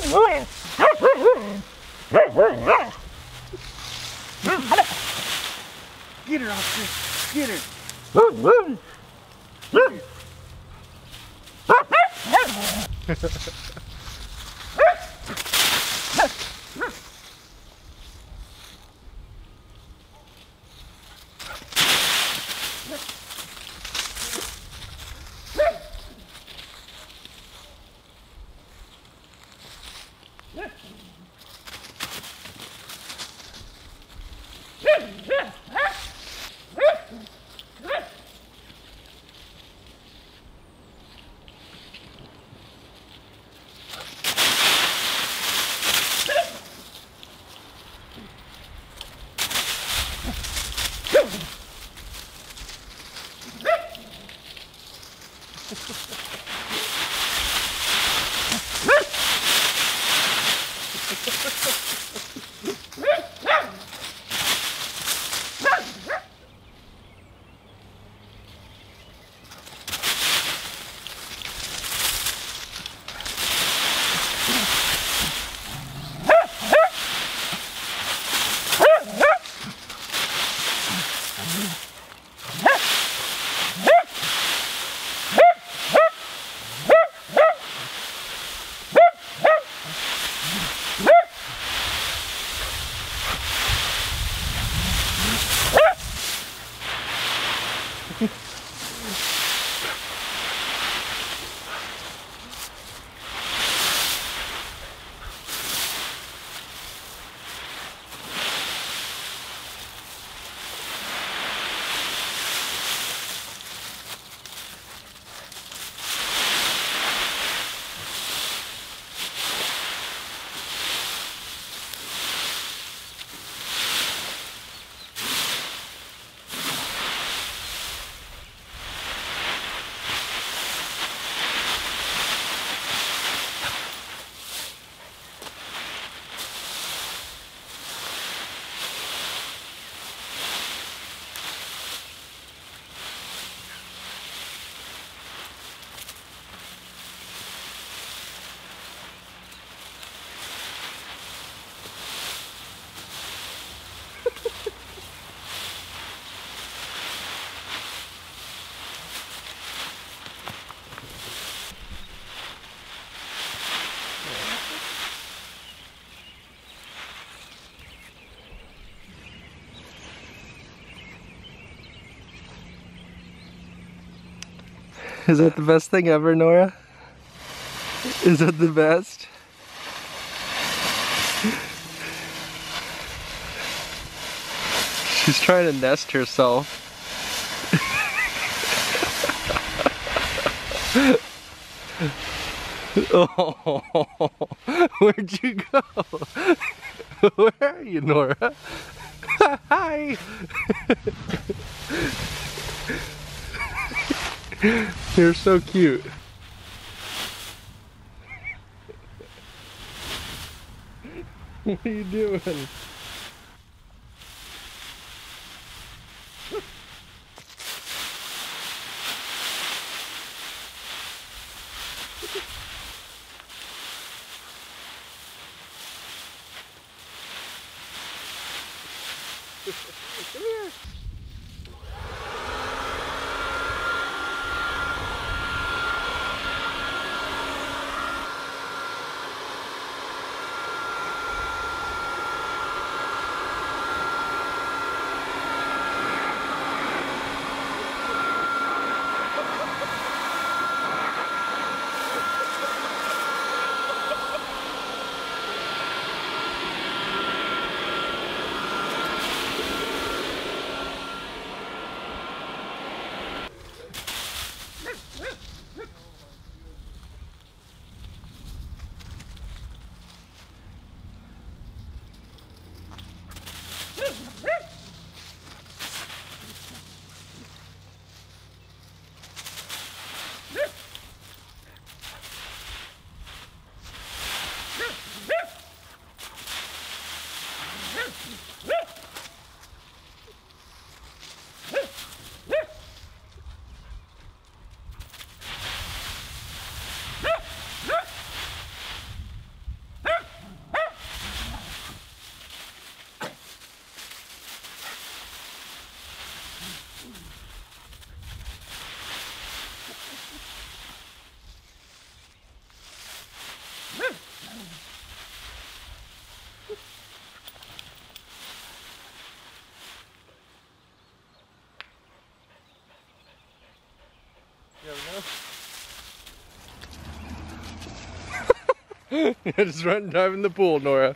Get her, officer. Get her. Is that the best thing ever, Nora? Is that the best? She's trying to nest herself. Oh, where'd you go? Where are you, Nora? Hi! You're so cute. What are you doing? Come here. Just run and dive in the pool, Nora.